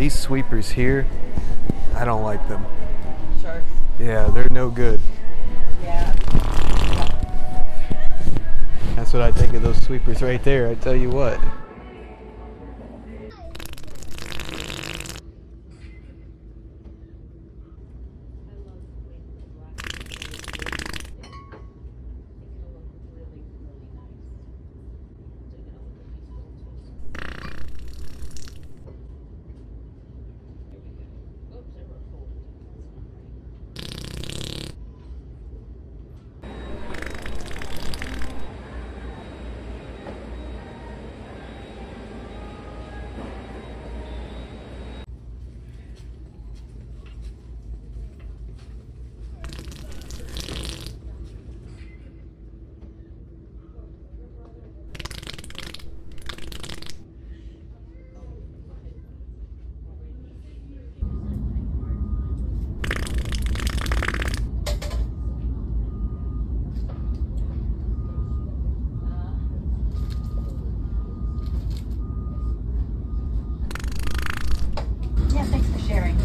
These sweepers here, I don't like them. Sharks. Yeah, they're no good. Yeah. That's what I think of those sweepers right there, I tell you what.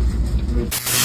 Sharing.